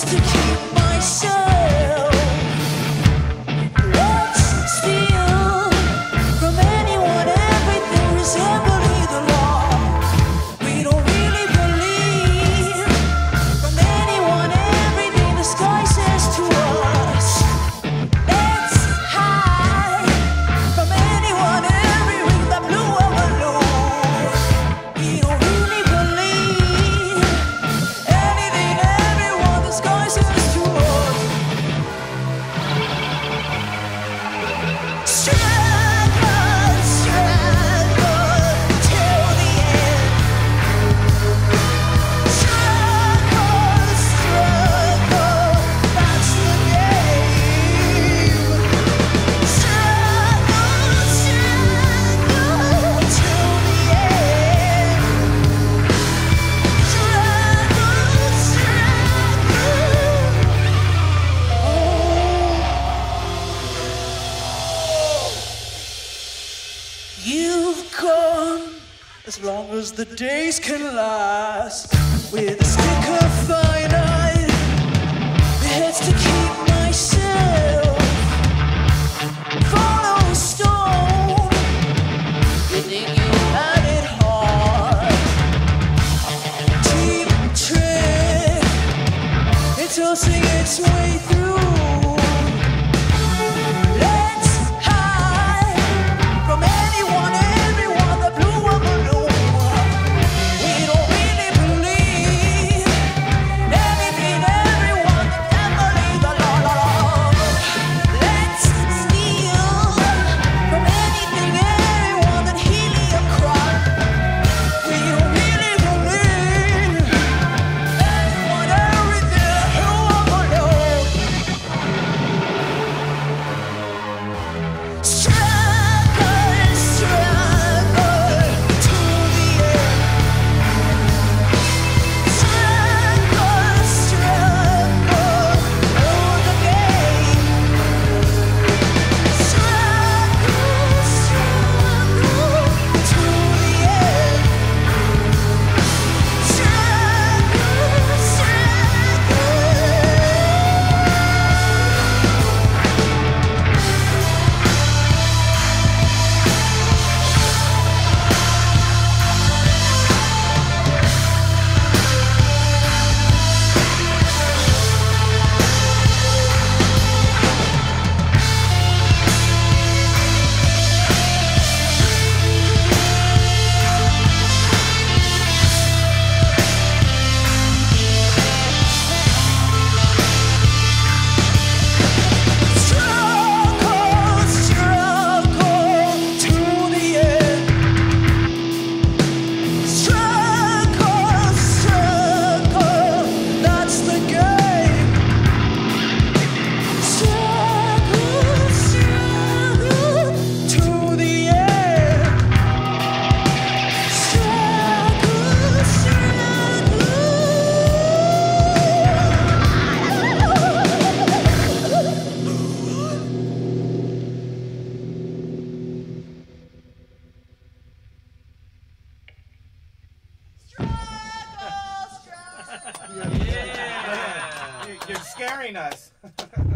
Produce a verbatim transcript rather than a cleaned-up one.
just to keep myself. Let's steal from anyone everything resembling the law. We don't really believe from anyone everything the sky says to us. Let's hide from anyone everything that blue ever knew. We don't really believe anything everyone the sky says to us. Shit! You've gone as long as the days can last, with a stick of finite, the heads to keep myself. Follow stone, you think you had it hard. Cheap trick, it's tossing its way through. You're scaring us.